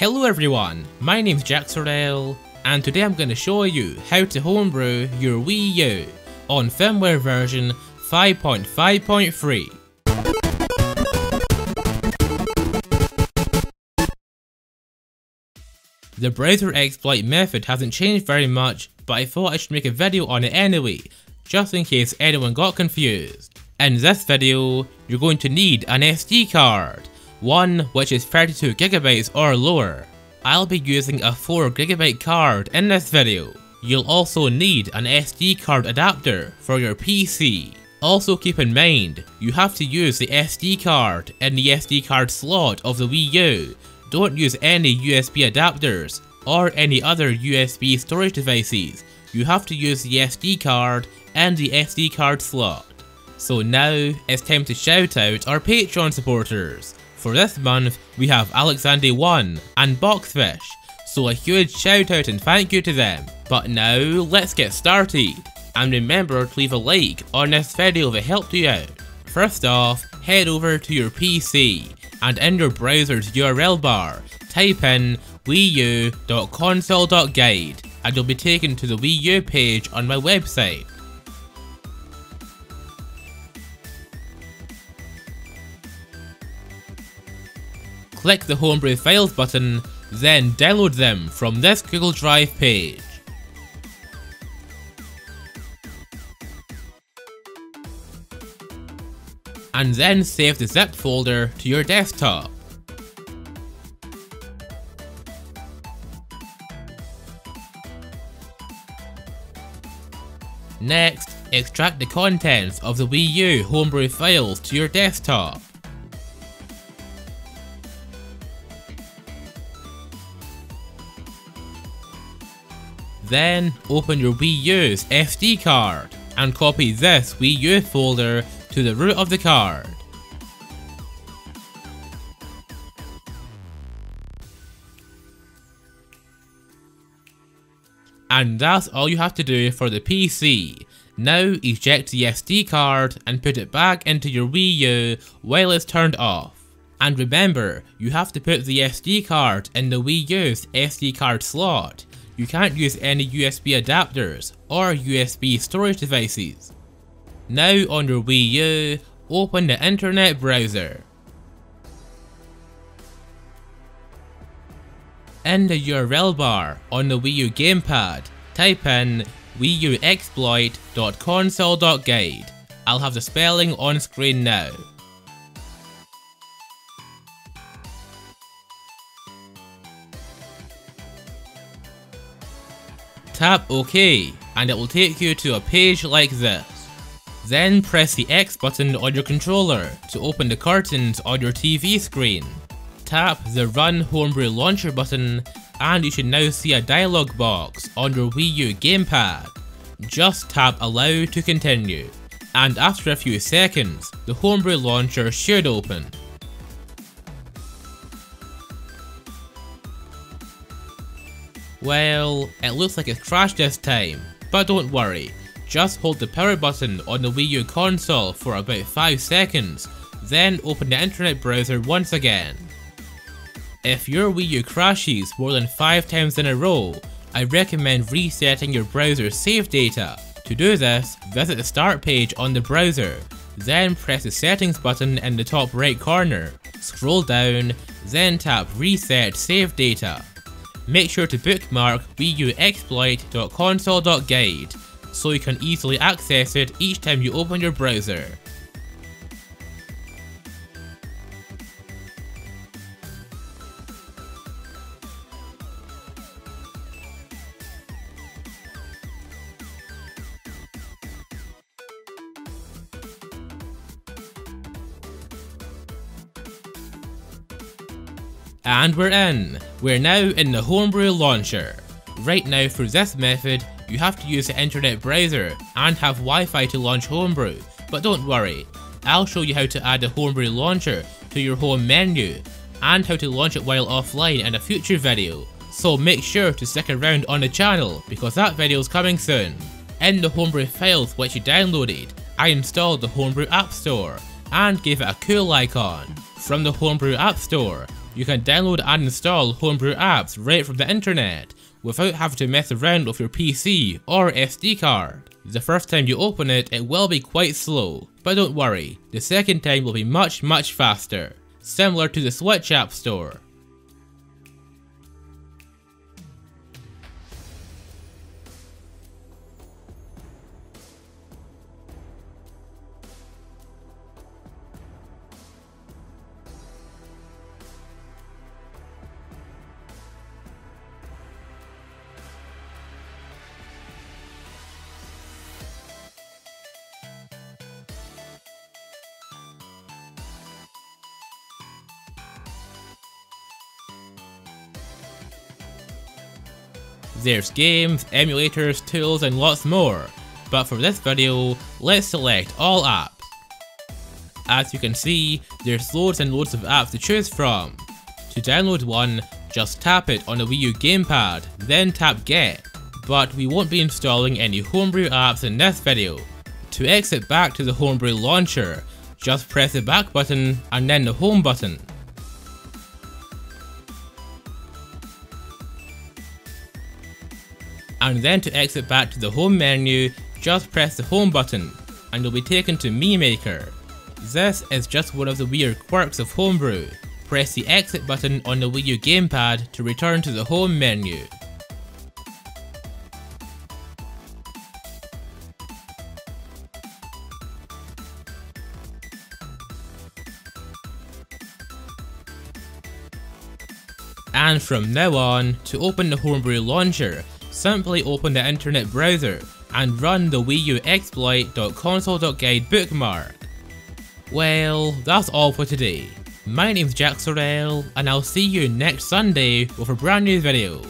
Hello everyone, my name's Jack Sorrell, and today I'm going to show you how to homebrew your Wii U on firmware version 5.5.3. The browser exploit method hasn't changed very much, but I thought I should make a video on it anyway, just in case anyone got confused. In this video, you're going to need an SD card. One which is 32GB or lower. I'll be using a 4GB card in this video. You'll also need an SD card adapter for your PC. Also keep in mind, you have to use the SD card in the SD card slot of the Wii U. Don't use any USB adapters or any other USB storage devices. You have to use the SD card and the SD card slot. So now, it's time to shout out our Patreon supporters. For this month, we have AlexanderOne and Boxfish, so a huge shout out and thank you to them. But now, let's get started, and remember to leave a like on this video if it helped you out. First off, head over to your PC, and in your browser's URL bar, type in wiiuexploit.console.guide, and you'll be taken to the Wii U page on my website. Click the Homebrew Files button, then download them from this Google Drive page. And then save the zip folder to your desktop. Next, extract the contents of the Wii U Homebrew Files to your desktop. Then open your Wii U's SD card and copy this Wii U folder to the root of the card. And that's all you have to do for the PC. Now eject the SD card and put it back into your Wii U while it's turned off. And remember, you have to put the SD card in the Wii U's SD card slot. You can't use any USB adapters or USB storage devices. Now on your Wii U, open the internet browser. In the URL bar on the Wii U gamepad, type in wiiuexploit.console.guide. I'll have the spelling on screen now. Tap OK, and it will take you to a page like this. Then press the X button on your controller to open the curtains on your TV screen. Tap the Run Homebrew Launcher button, and you should now see a dialog box on your Wii U gamepad. Just tap Allow to continue, and after a few seconds, the Homebrew Launcher should open. Well, it looks like it's crashed this time, but don't worry. Just hold the power button on the Wii U console for about 5 seconds, then open the internet browser once again. If your Wii U crashes more than 5 times in a row, I recommend resetting your browser's save data. To do this, visit the start page on the browser, then press the settings button in the top right corner, scroll down, then tap Reset Save Data. Make sure to bookmark wiiuexploit.console.guide so you can easily access it each time you open your browser. And we're in! We're now in the Homebrew Launcher. Right now, through this method, you have to use the internet browser and have Wi-Fi to launch Homebrew, but don't worry, I'll show you how to add the Homebrew Launcher to your home menu and how to launch it while offline in a future video, so make sure to stick around on the channel because that video's coming soon. In the Homebrew files which you downloaded, I installed the Homebrew App Store and gave it a cool icon. From the Homebrew App Store, You can download and install homebrew apps right from the internet without having to mess around with your PC or SD card. The first time you open it, it will be quite slow, but don't worry, the second time will be much faster, similar to the Switch App Store. There's games, emulators, tools and lots more, but for this video, let's select all apps. As you can see, there's loads and loads of apps to choose from. To download one, just tap it on the Wii U gamepad, then tap Get, but we won't be installing any homebrew apps in this video. To exit back to the homebrew launcher, just press the back button and then the home button. And then to exit back to the home menu, just press the home button and you'll be taken to MiiMaker. This is just one of the weird quirks of homebrew. Press the exit button on the Wii U gamepad to return to the home menu. And from now on, to open the homebrew launcher, simply open the internet browser and run the wiiuexploit.console.guide bookmark. Well, that's all for today. My name's Jack Sorrell and I'll see you next Sunday with a brand new video.